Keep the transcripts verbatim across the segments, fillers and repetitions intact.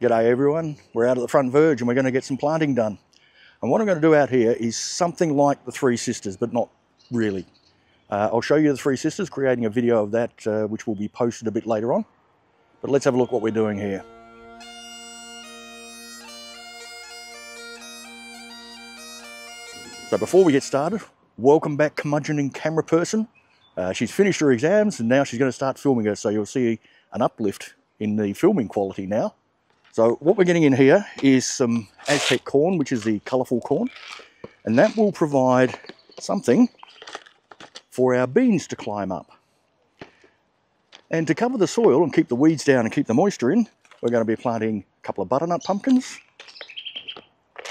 G'day everyone, we're out at the front verge and we're going to get some planting done. And what I'm going to do out here is something like the Three Sisters, but not really. Uh, I'll show you the Three Sisters, creating a video of that, uh, which will be posted a bit later on. But let's have a look at what we're doing here. So before we get started, welcome back curmudgeoning camera person. Uh, she's finished her exams and now she's going to start filming her, so you'll see an uplift in the filming quality now. So what we're getting in here is some Aztec corn, which is the colourful corn, and that will provide something for our beans to climb up. And to cover the soil and keep the weeds down and keep the moisture in, we're going to be planting a couple of butternut pumpkins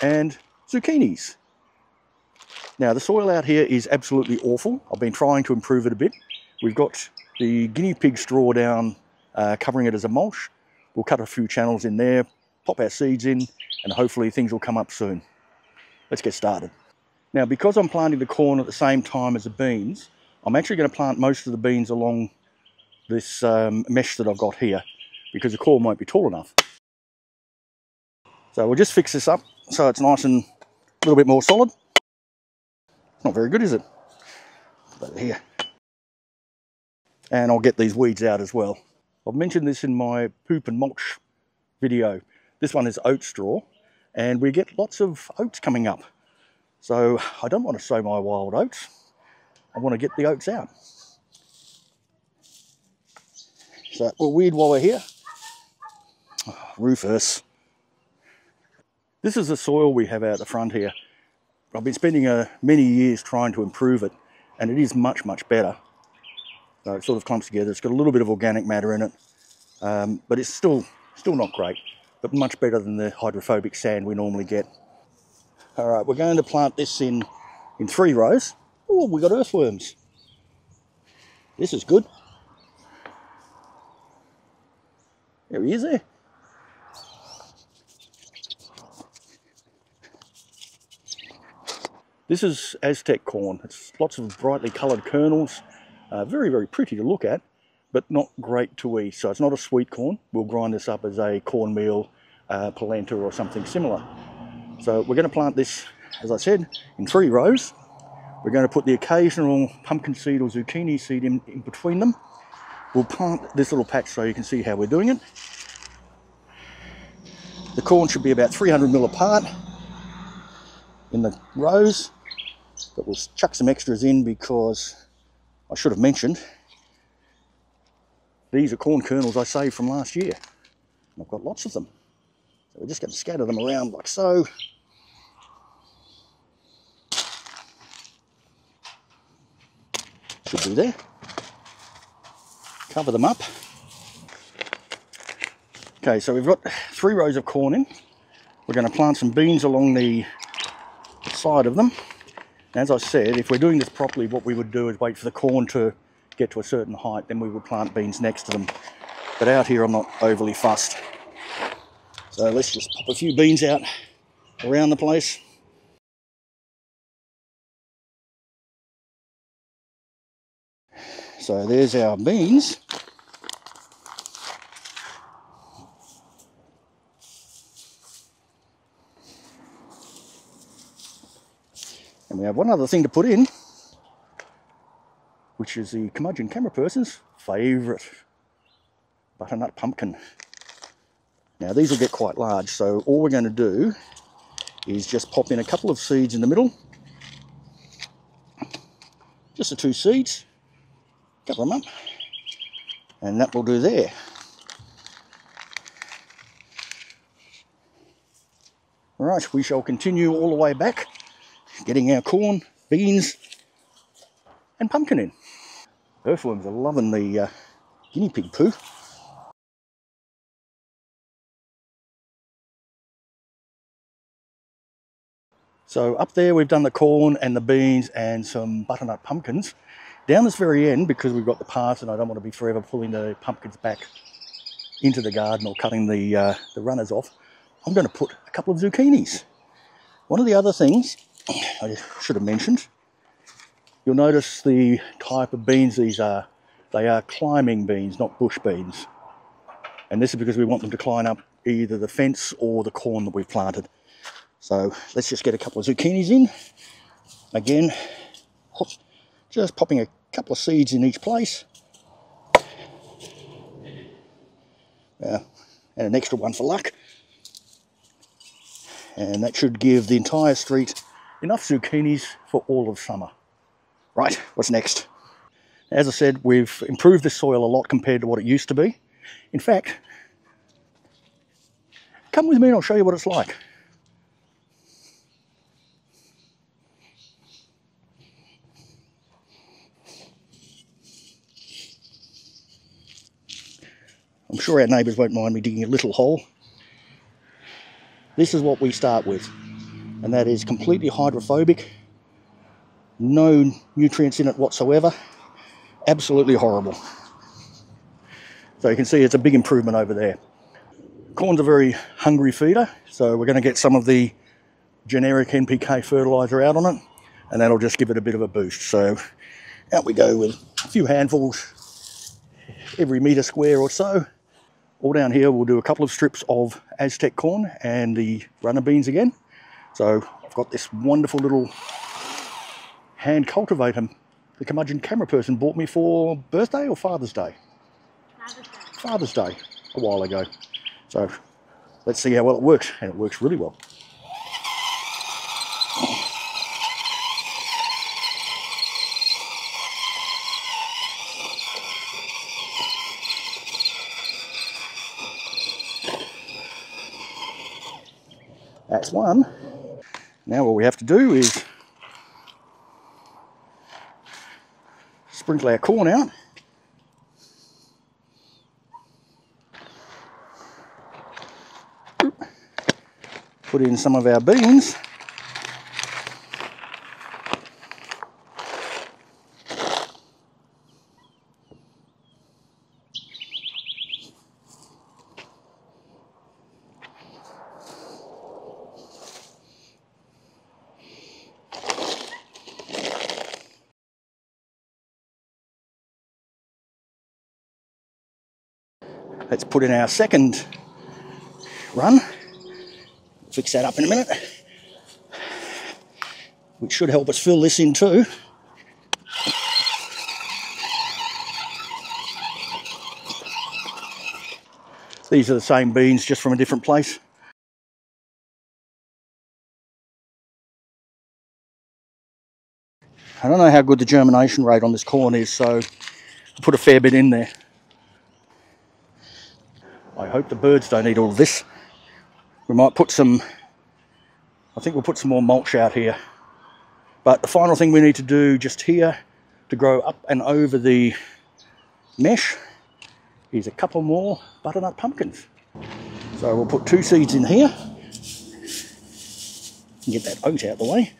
and zucchinis. Now the soil out here is absolutely awful. I've been trying to improve it a bit. We've got the guinea pig straw down, uh, covering it as a mulch. We'll cut a few channels in there, pop our seeds in, and hopefully things will come up soon. Let's get started. Now, because I'm planting the corn at the same time as the beans, I'm actually going to plant most of the beans along this um, mesh that I've got here, because the corn won't be tall enough. So we'll just fix this up so it's nice and a little bit more solid. Not very good, is it? But here. And I'll get these weeds out as well. I've mentioned this in my poop and mulch video. This one is oat straw, and we get lots of oats coming up. So I don't want to sow my wild oats. I want to get the oats out. So we'll weed while we're here. Oh, Rufus. This is the soil we have out the front here. I've been spending uh, many years trying to improve it, and it is much, much better. So it sort of clumps together. It's got a little bit of organic matter in it, um, but it's still, still not great, but much better than the hydrophobic sand we normally get. All right, we're going to plant this in, in three rows. Oh, we've got earthworms. This is good. There he is there. This is Aztec corn. It's lots of brightly coloured kernels. Uh, very, very pretty to look at, but not great to eat. So it's not a sweet corn. We'll grind this up as a cornmeal, uh, polenta or something similar. So we're going to plant this, as I said, in three rows. We're going to put the occasional pumpkin seed or zucchini seed in, in between them. We'll plant this little patch so you can see how we're doing it. The corn should be about three hundred mil apart in the rows, but we'll chuck some extras in because I should have mentioned, these are corn kernels I saved from last year. And I've got lots of them. So we're just going to scatter them around like so. Should be there. Cover them up. Okay, so we've got three rows of corn in. We're going to plant some beans along the side of them. As I said, if we're doing this properly, what we would do is wait for the corn to get to a certain height, then we would plant beans next to them. But out here, I'm not overly fussed. So let's just pop a few beans out around the place. So there's our beans. And we have one other thing to put in, which is the curmudgeon camera person's favourite butternut pumpkin. Now these will get quite large, so all we're going to do is just pop in a couple of seeds in the middle. Just the two seeds, cover them up, and that will do there. Alright, we shall continue all the way back, getting our corn, beans and pumpkin in. Earthworms are loving the uh, guinea pig poo. So up there we've done the corn and the beans and some butternut pumpkins. Down this very end, because we've got the path and I don't want to be forever pulling the pumpkins back into the garden or cutting the, uh, the runners off, I'm going to put a couple of zucchinis. One of the other things I should have mentioned, you'll notice the type of beans these are. They are climbing beans, not bush beans. And this is because we want them to climb up either the fence or the corn that we've planted. So let's just get a couple of zucchinis in. Again, just popping a couple of seeds in each place. Uh, and an extra one for luck. And that should give the entire street enough zucchinis for all of summer. Right, what's next? As I said, we've improved the soil a lot compared to what it used to be. In fact, come with me and I'll show you what it's like. I'm sure our neighbours won't mind me digging a little hole. This is what we start with, and that is completely hydrophobic, no nutrients in it whatsoever, absolutely horrible. So you can see it's a big improvement over there. Corn's a very hungry feeder, so we're going to get some of the generic N P K fertiliser out on it, and that'll just give it a bit of a boost. So out we go with a few handfuls every metre square or so. All down here we'll do a couple of strips of Aztec corn and the runner beans again. So I've got this wonderful little hand cultivator the curmudgeon camera person bought me for birthday or Father's Day? Father's Day. Father's Day, a while ago. So let's see how well it works, and it works really well. That's one. Now all we have to do is sprinkle our corn out. Put in some of our beans. Let's put in our second run. Fix that up in a minute, which should help us fill this in too. These are the same beans, just from a different place. I don't know how good the germination rate on this corn is, so I put a fair bit in there. I hope the birds don't eat all of this. We might put some, I think we'll put some more mulch out here. But the final thing we need to do just here to grow up and over the mesh is a couple more butternut pumpkins. So we'll put two seeds in here and get that oat out of the way.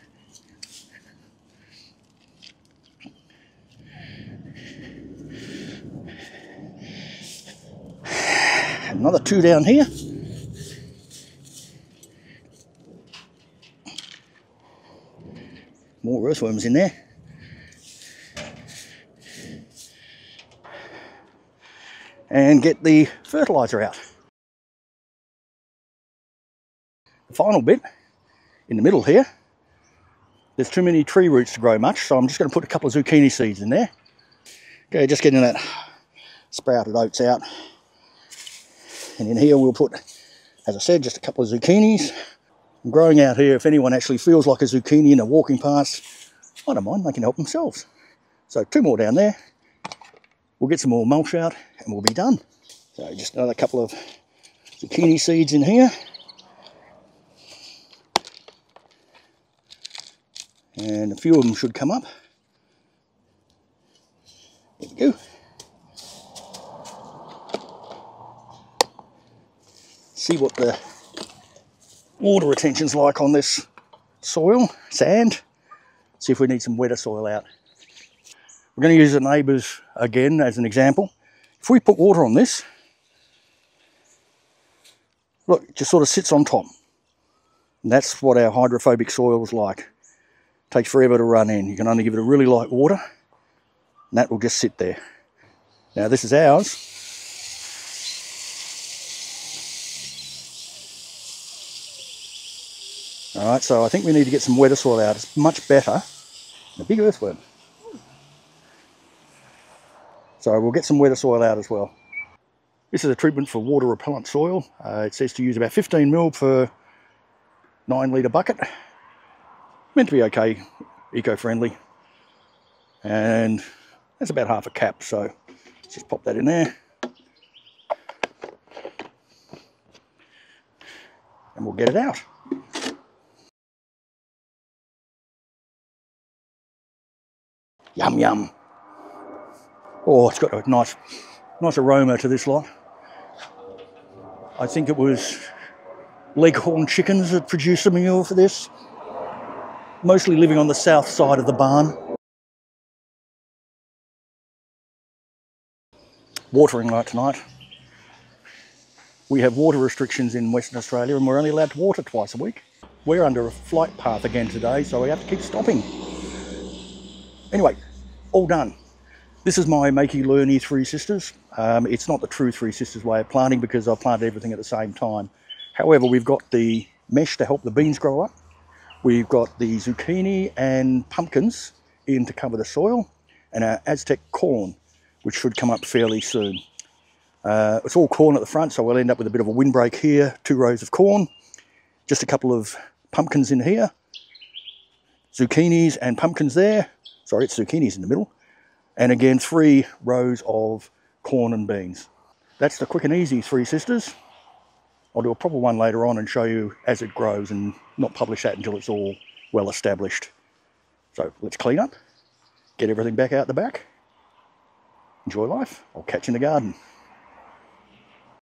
Another two down here. More earthworms in there. And get the fertiliser out. The final bit, in the middle here, there's too many tree roots to grow much, so I'm just going to put a couple of zucchini seeds in there. Okay, just getting that sprouted oats out. And in here we'll put, as I said, just a couple of zucchinis. I'm growing out here, if anyone actually feels like a zucchini and are walking past, I don't mind, they can help themselves. So two more down there, we'll get some more mulch out and we'll be done. So just another couple of zucchini seeds in here. And a few of them should come up. There we go. See what the water retention's like on this soil, sand. See if we need some wetter soil out. We're going to use the neighbours again as an example. If we put water on this, look, it just sort of sits on top. And that's what our hydrophobic soil is like. It takes forever to run in. You can only give it a really light water, and that will just sit there. Now this is ours. All right, so I think we need to get some weather soil out. It's much better than a big earthworm. So we'll get some weather soil out as well. This is a treatment for water repellent soil. Uh, it says to use about fifteen mil per nine litre bucket. Meant to be okay, eco-friendly. And that's about half a cap, so let's just pop that in there. And we'll get it out. Yum, yum. Oh, it's got a nice, nice aroma to this lot. I think it was Leghorn chickens that produced the manure for this. Mostly living on the south side of the barn. Watering right tonight. We have water restrictions in Western Australia and we're only allowed to water twice a week. We're under a flight path again today, so we have to keep stopping. Anyway, all done. This is my Makey Learny Three Sisters. Um, it's not the true Three Sisters way of planting because I've planted everything at the same time. However, we've got the mesh to help the beans grow up. We've got the zucchini and pumpkins in to cover the soil and our Aztec corn, which should come up fairly soon. Uh, it's all corn at the front, so we'll end up with a bit of a windbreak here, two rows of corn, just a couple of pumpkins in here, zucchinis and pumpkins there, sorry, it's zucchinis in the middle, and again three rows of corn and beans. That's the quick and easy Three Sisters. I'll do a proper one later on and show you as it grows and not publish that until it's all well established. So let's clean up, get everything back out the back, enjoy life, I'll catch you in the garden.